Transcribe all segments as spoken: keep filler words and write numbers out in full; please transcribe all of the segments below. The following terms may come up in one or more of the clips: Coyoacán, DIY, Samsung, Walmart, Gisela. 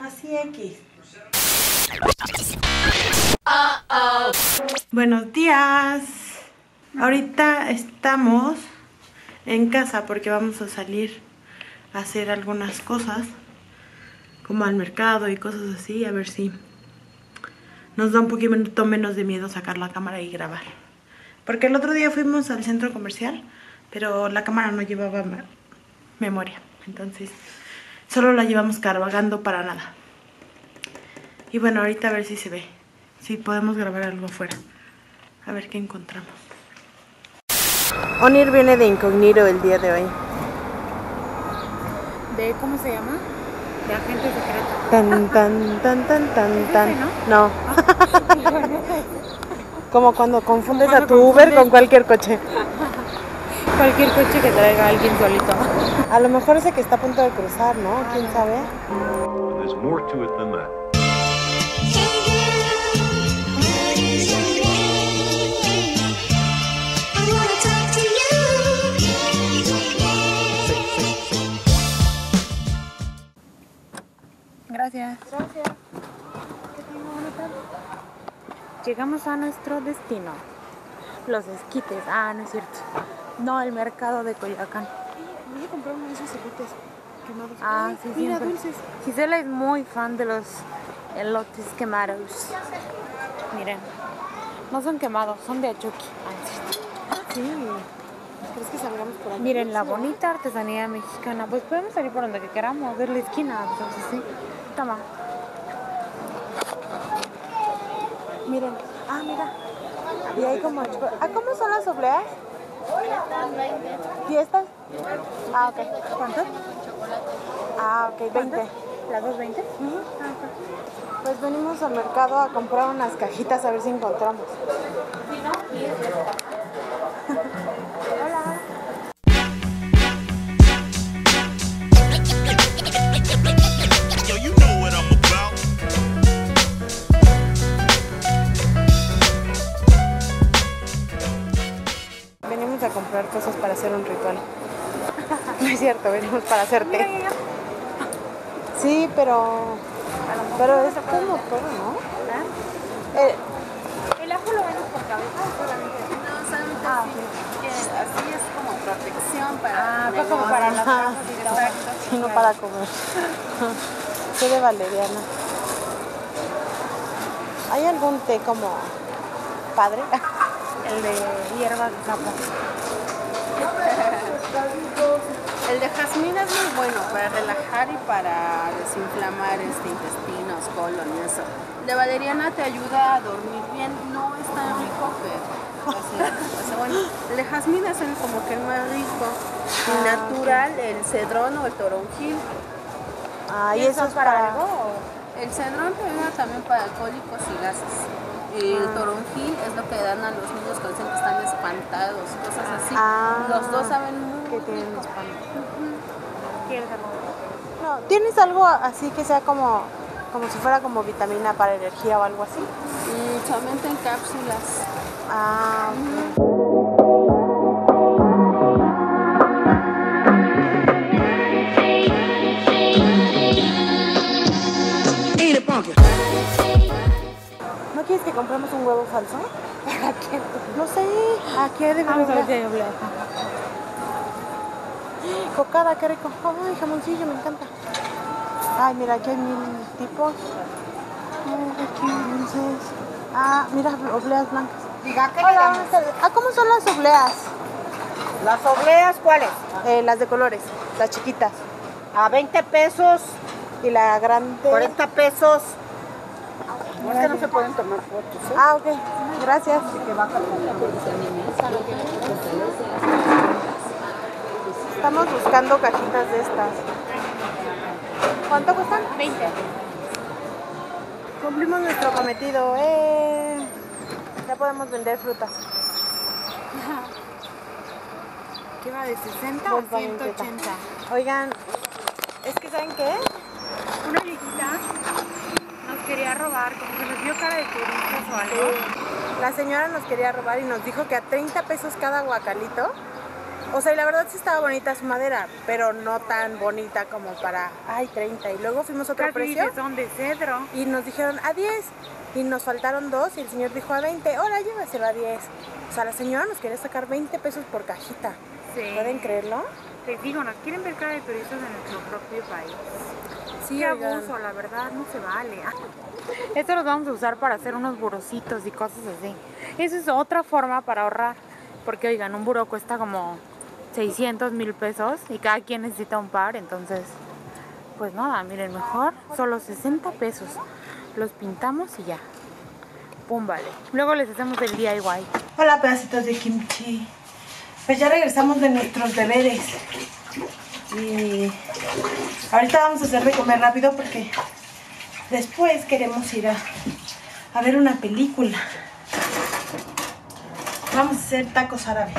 así X. Uh-oh. Buenos días. Ahorita estamos en casa porque vamos a salir a hacer algunas cosas, como al mercado y cosas así, a ver si nos da un poquito menos de miedo sacar la cámara y grabar. Porque el otro día fuimos al centro comercial, pero la cámara no llevaba memoria. Entonces, solo la llevamos cargando para nada. Y bueno, ahorita a ver si se ve, si podemos grabar algo afuera. A ver qué encontramos. Onir viene de incógnito el día de hoy. ¿De cómo se llama? De agente secreto. Tan, tan, tan, tan, tan, tan. ¿Es ese, no? No. Como cuando confundes cuando a tu confundes. Uber con cualquier coche. Cualquier coche que traiga alguien solito. A lo mejor ese que está a punto de cruzar, ¿no? Ah, ¿quién sabe? There's more to it than that. Gracias. Gracias. Que tenga buena tarde. Llegamos a nuestro destino. Los esquites. Ah, no es cierto. No, el mercado de Coyoacán. Voy a comprar uno de esos esquites. Ah, sí, mira, siempre. Dulces. Gisela es muy fan de los elotes quemados. Miren. No son quemados, son de achuqui. Ah, sí. ¿Crees que salgamos por aquí? Miren, la bonita artesanía mexicana. Pues podemos salir por donde que queramos, ver la esquina. Entonces, sí. Toma. Miren, ah, mira. Y hay como... ¿Ah, cómo son las obleas? ¿Fiestas? Ah, ok. ¿Cuánto? Ah, ok, veinte. ¿Las dos veinte? Uh-huh. Pues venimos al mercado a comprar unas cajitas a ver si encontramos. Hola. A comprar cosas para hacer un ritual. No es cierto, venimos para hacer té. Sí, pero... Pero es como todo, ¿no? ¿Eh? Eh. ¿El ajo lo venden por cabeza o solamente? No, solamente ah, sí. Sí. Así es como protección para... Ah, pues como para las cosas y sí, no para comer. Té de valeriana. ¿Hay algún té como padre? El de hierbas de campo. El de jazmín es muy bueno para relajar y para desinflamar este intestinos, colon y eso. El de valeriana te ayuda a dormir bien, no es tan rico, pero o sea, bueno, el de jazmín es el como que más rico y natural, el cedrón o el toronjil. Ah, ¿y eso es para algo? El cedrón te ayuda también para alcohólicos y gases. El toronjil es lo que dan a los niños que dicen que están espantados, cosas así. Ah, los dos saben muy que tienen espanto. ¿Tienes algo? No, ¿tienes algo así que sea como, como si fuera como vitamina para energía o algo así? Mm, solamente en cápsulas. Ah, okay. Mm. ¿Quieres que compremos un huevo falso? ¿Para qué? No sé. ¿A qué debe de hablar? Cocada, qué rico. Ay, jamoncillo, me encanta. Ay, mira, aquí hay mil tipos. Aquí dulces. Ah, mira, obleas blancas. Hola, buenas tardes. Ah, ¿cómo son las obleas? ¿Las obleas cuáles? Eh, las de colores, las chiquitas. A veinte pesos. Y la grande. cuarenta pesos. Es que no se pueden tomar fotos, ¿eh? Ah, ok. Gracias. Estamos buscando cajitas de estas. ¿Cuánto cuestan? veinte. Cumplimos nuestro cometido, eh. Ya podemos vender frutas. ¿Qué va de sesenta o ciento ochenta? Oigan, es que ¿saben qué? Una viejita quería robar, como que nos vio cara de turistas o algo. Sí. La señora nos quería robar y nos dijo que a treinta pesos cada guacalito O sea, y la verdad sí estaba bonita su madera, pero no tan bonita como para, ay, treinta. Y luego fuimos a otro precio. Son de cedro. Y nos dijeron a diez. Y nos faltaron dos y el señor dijo a veinte. Ahora llévaselo a diez. O sea, la señora nos quería sacar veinte pesos por cajita. Sí. ¿Pueden creerlo? Les digo, nos quieren ver cara de turistas de nuestro propio país. Sí, qué oigan. Abuso, la verdad, no se vale. Esto los vamos a usar para hacer unos burocitos y cosas así. Eso es otra forma para ahorrar. Porque, oigan, un buró cuesta como seiscientos mil pesos y cada quien necesita un par, entonces, pues nada, miren, mejor solo sesenta pesos. Los pintamos y ya. Pum, vale. Luego les hacemos el D I Y. Hola, pedacitos de kimchi. Pues ya regresamos de nuestros deberes. Y ahorita vamos a hacer de comer rápido porque después queremos ir a, a ver una película. Vamos a hacer tacos árabes.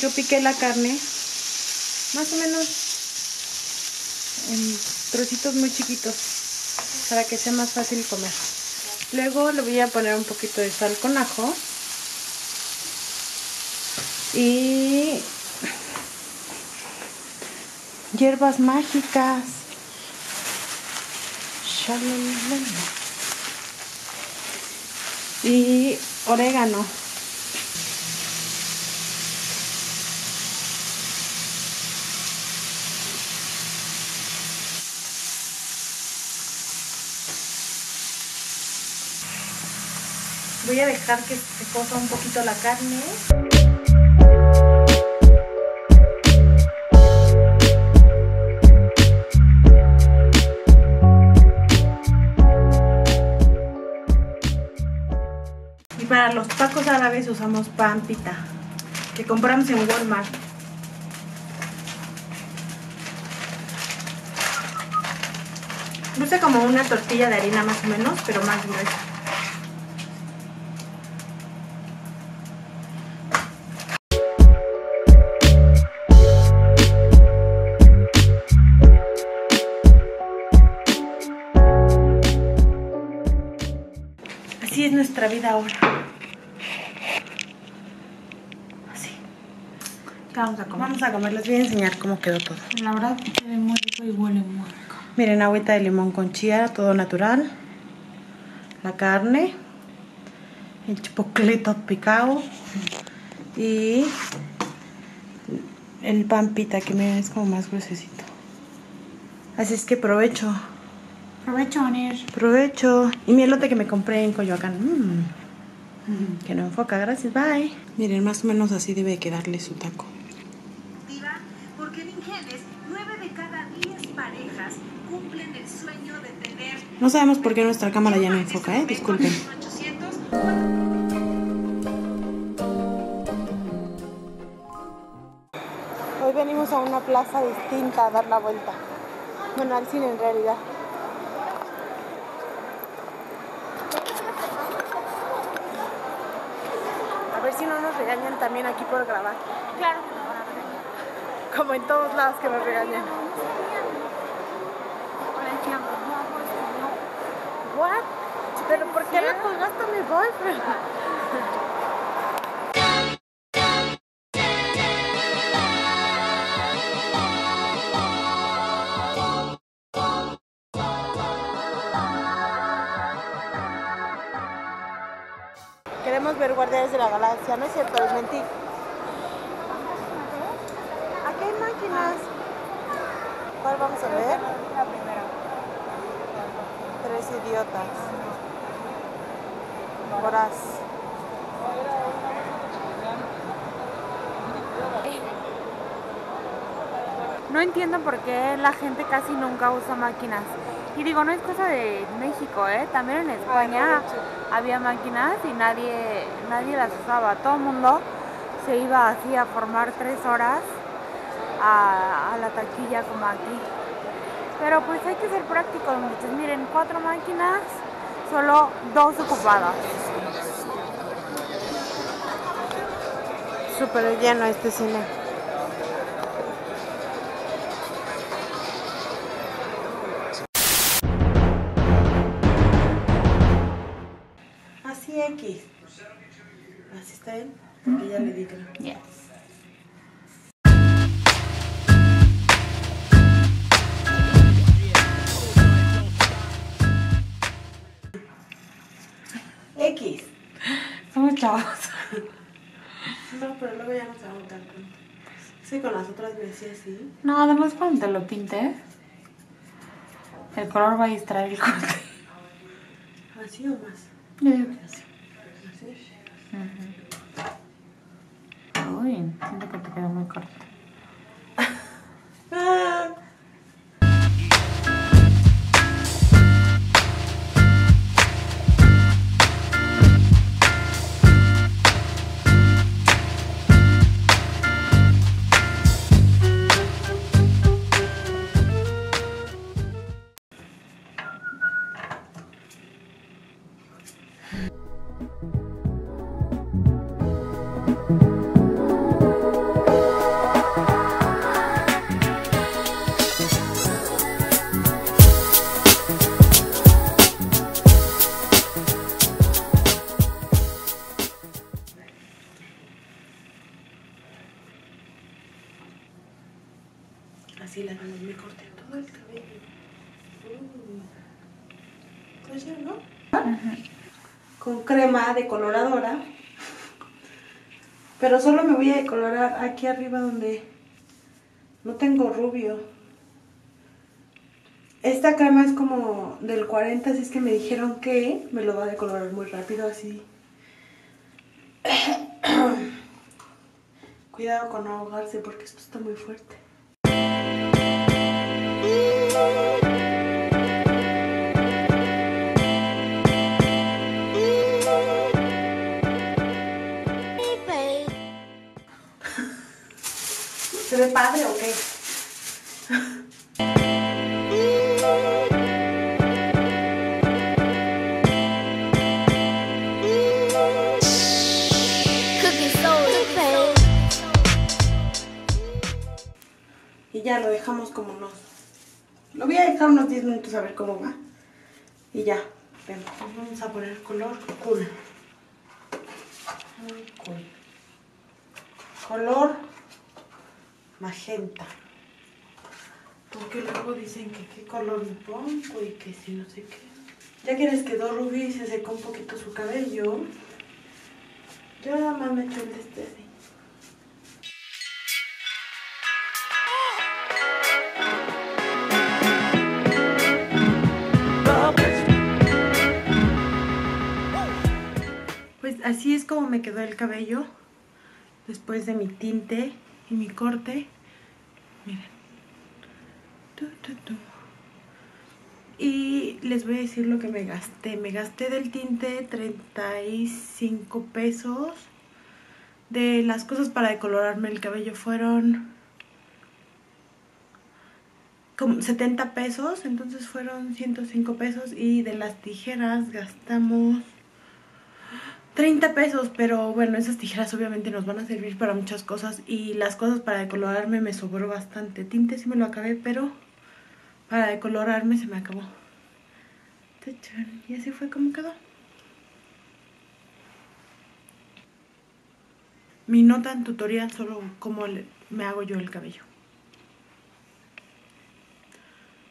Yo piqué la carne más o menos en trocitos muy chiquitos para que sea más fácil comer. Luego le voy a poner un poquito de sal con ajo y hierbas mágicas. Y orégano. Voy a dejar que se coza un poquito la carne. Y para los tacos árabes usamos pan pita, que compramos en Walmart. Luce como una tortilla de harina más o menos, pero más gruesa. Así es nuestra vida ahora. Así. ¿Qué vamos a comer? Vamos a comer. Les voy a enseñar cómo quedó todo. La verdad que se ve muy rico y huele muy rico. Miren, agüita de limón con chía, todo natural. La carne. El chipoclito picado. Y el pan pita, que miren, es como más gruesecito. Así es que provecho. Provecho, Onir. Provecho. Y mi elote que me compré en Coyoacán. Mm. Mm. Que no enfoca, gracias, bye. Miren, más o menos así debe quedarle su taco. Porque en Ingeles, nueve de cada diez parejas cumplen el sueño de tener... No sabemos por qué nuestra cámara ya no enfoca, ¿eh? Disculpen. Hoy venimos a una plaza distinta a dar la vuelta. Bueno, al cine en realidad. Regañan también aquí por grabar. Claro. Como en todos lados que nos regañan. What? Pero ¿por qué le colgaste a mi boyfriend? Queremos ver Guardianes de la Galaxia, no es cierto, les mentí. Aquí hay máquinas. ¿Cuál vamos a ver? La primera. Tres idiotas. Horas. No entiendo por qué la gente casi nunca usa máquinas. Y digo, no es cosa de México, ¿eh? También en España había máquinas y nadie, nadie las usaba. Todo el mundo se iba así a formar tres horas a, a la taquilla como aquí. Pero pues hay que ser prácticos, muchachos. Miren, cuatro máquinas, solo dos ocupadas. Súper lleno este cine. Aquí. Así está él, porque ya le di creo. Yes. X. Somos chavos. No, pero luego ya no se va a botar. Sí, con las otras me decía así. No, además cuando te lo pintes, el color va a distraer el corte. ¿Así o más? Yo digo que así. Uh-huh. Uy, siento que te quedó muy corto. Así la gané, me corté todo el cabello. Uh. Pues ya, ¿no? Ajá. Con crema decoloradora. Pero solo me voy a decolorar aquí arriba donde no tengo rubio. Esta crema es como del cuarenta, así es que me dijeron que me lo va a decolorar muy rápido, así. Cuidado con no ahogarse porque esto está muy fuerte. ¿Se ve padre o qué? Y ya lo dejamos como nos... Lo voy a dejar unos diez minutos a ver cómo va. Y ya, vemos. Vamos a poner color cool. Cool. Color magenta. Porque luego dicen que qué color me pongo y que si no sé qué. Ya que les quedó rubio y se secó un poquito su cabello. Yo nada más me echo el de este así. Así es como me quedó el cabello después de mi tinte y mi corte. Miren. Tu, tu, tu. Y les voy a decir lo que me gasté. Me gasté del tinte treinta y cinco pesos. De las cosas para decolorarme el cabello fueron como setenta pesos. Entonces fueron ciento cinco pesos. Y de las tijeras gastamos treinta pesos, pero bueno, esas tijeras obviamente nos van a servir para muchas cosas. Y las cosas para decolorarme me sobró bastante. Tinte sí me lo acabé, pero para decolorarme se me acabó. Y así fue como quedó. Mi nota en tutorial solo cómo me hago yo el cabello.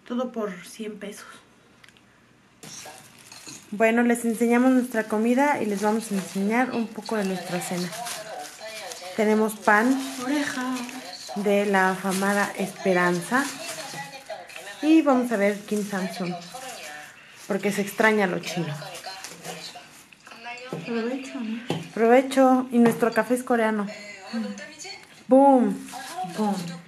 Todo por cien pesos. Bueno, les enseñamos nuestra comida y les vamos a enseñar un poco de nuestra cena. Tenemos pan oreja de la afamada Esperanza. Y vamos a ver Kim Samsung, porque se extraña lo chino. Provecho, ¿no? Provecho. Y nuestro café es coreano. Mm. Boom. Boom.